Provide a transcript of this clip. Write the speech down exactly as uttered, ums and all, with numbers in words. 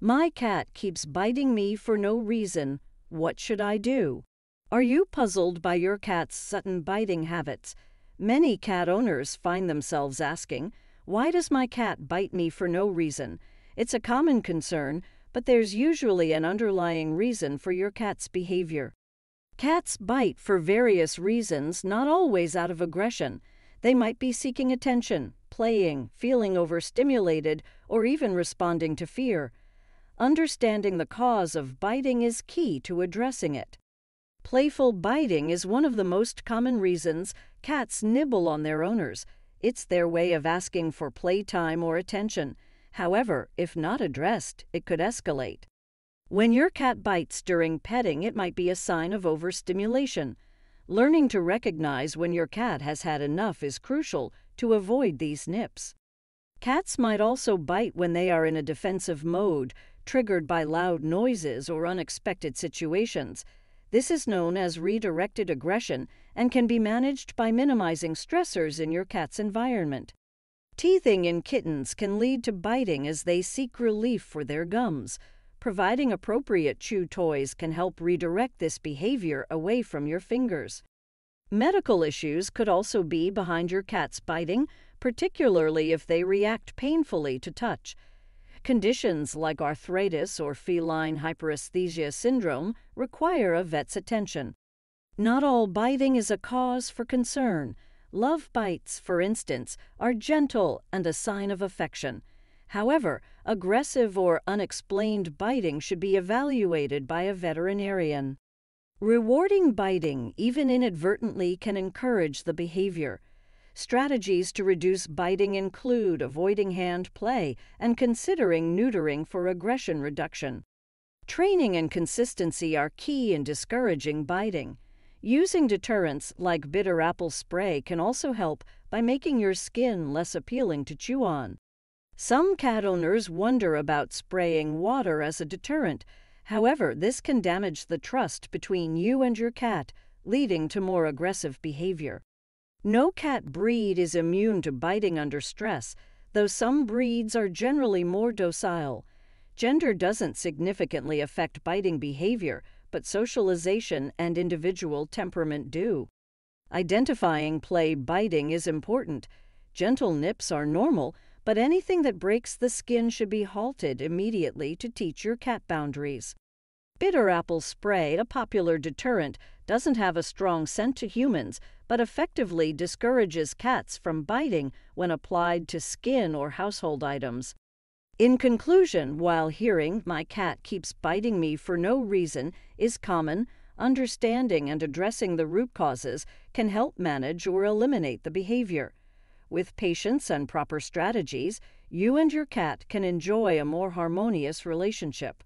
My cat keeps biting me for no reason. What should I do? Are you puzzled by your cat's sudden biting habits? Many cat owners find themselves asking, "Why does my cat bite me for no reason?" It's a common concern, but there's usually an underlying reason for your cat's behavior. Cats bite for various reasons, not always out of aggression. They might be seeking attention, playing, feeling overstimulated, or even responding to fear. Understanding the cause of biting is key to addressing it. Playful biting is one of the most common reasons cats nibble on their owners. It's their way of asking for playtime or attention. However, if not addressed, it could escalate. When your cat bites during petting, it might be a sign of overstimulation. Learning to recognize when your cat has had enough is crucial to avoid these nips. Cats might also bite when they are in a defensive mode, triggered by loud noises or unexpected situations. This is known as redirected aggression and can be managed by minimizing stressors in your cat's environment. Teething in kittens can lead to biting as they seek relief for their gums. Providing appropriate chew toys can help redirect this behavior away from your fingers. Medical issues could also be behind your cat's biting, particularly if they react painfully to touch. Conditions like arthritis or feline hyperesthesia syndrome require a vet's attention. Not all biting is a cause for concern. Love bites, for instance, are gentle and a sign of affection. However, aggressive or unexplained biting should be evaluated by a veterinarian. Rewarding biting, even inadvertently, can encourage the behavior. Strategies to reduce biting include avoiding hand play and considering neutering for aggression reduction. Training and consistency are key in discouraging biting. Using deterrents like bitter apple spray can also help by making your skin less appealing to chew on. Some cat owners wonder about spraying water as a deterrent. However, this can damage the trust between you and your cat, leading to more aggressive behavior. No cat breed is immune to biting under stress, though some breeds are generally more docile. Gender doesn't significantly affect biting behavior, but socialization and individual temperament do. Identifying play biting is important. Gentle nips are normal, but anything that breaks the skin should be halted immediately to teach your cat boundaries. Bitter apple spray, a popular deterrent, doesn't have a strong scent to humans, but effectively discourages cats from biting when applied to skin or household items. In conclusion, while hearing "my cat keeps biting me for no reason" is common, understanding and addressing the root causes can help manage or eliminate the behavior. With patience and proper strategies, you and your cat can enjoy a more harmonious relationship.